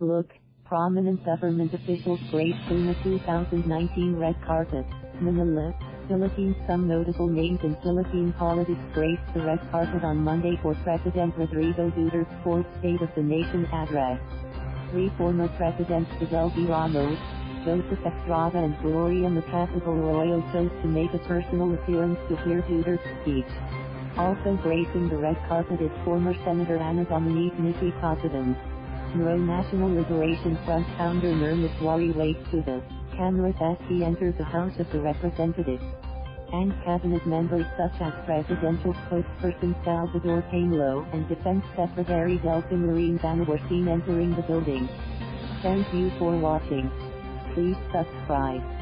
Look, prominent government officials graced in the 2019 red carpet. Manila, Philippines. Some notable names in Philippine politics graced the red carpet on Monday for President Rodrigo Duterte's fourth State of the Nation address. Three former presidents Fidel V. Ramos, Joseph Estrada and Gloria Macapagal-Arroyo chose to make a personal appearance to hear Duterte's speech. Also gracing the red carpet is former Senator Ana Dominique Nissey-Cosidense. Moro National Liberation Front founder Nur Misuari waves to the cameras as he enters the House of the Representatives. And cabinet members such as presidential spokesperson Salvador Panelo and Defense Secretary Delfin Lorenzana were seen entering the building. Thank you for watching. Please subscribe.